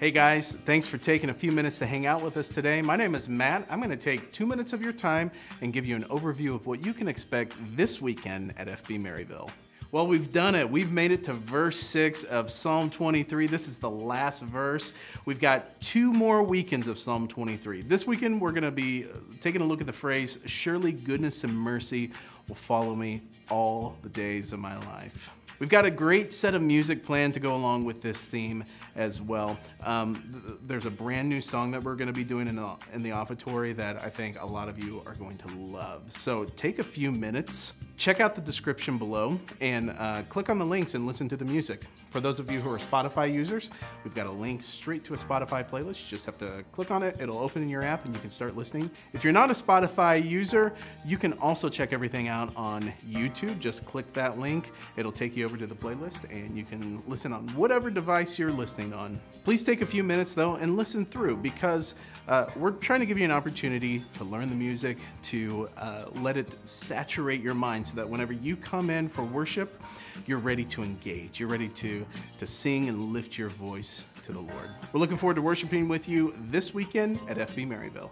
Hey guys, thanks for taking a few minutes to hang out with us today. My name is Matt. I'm going to take 2 minutes of your time and give you an overview of what you can expect this weekend at FB Maryville. Well, we've done it. We've made it to verse 6 of Psalm 23. This is the last verse. We've got 2 more weekends of Psalm 23. This weekend, we're going to be taking a look at the phrase, "Surely goodness and mercy will follow me all the days of my life." We've got a great set of music planned to go along with this theme as well. There's a brand new song that we're going to be doing in the offertory that I think a lot of you are going to love. So take a few minutes, check out the description below, and click on the links and listen to the music. For those of you who are Spotify users, we've got a link straight to a Spotify playlist. You just have to click on it. It'll open in your app and you can start listening. If you're not a Spotify user, you can also check everything out on YouTube. Just click that link. It'll take you over to the playlist and you can listen on whatever device you're listening on. Please take a few minutes though and listen through, because we're trying to give you an opportunity to learn the music, to let it saturate your mind so that whenever you come in for worship, you're ready to engage. You're ready to sing and lift your voice to the Lord. We're looking forward to worshiping with you this weekend at FB Maryville.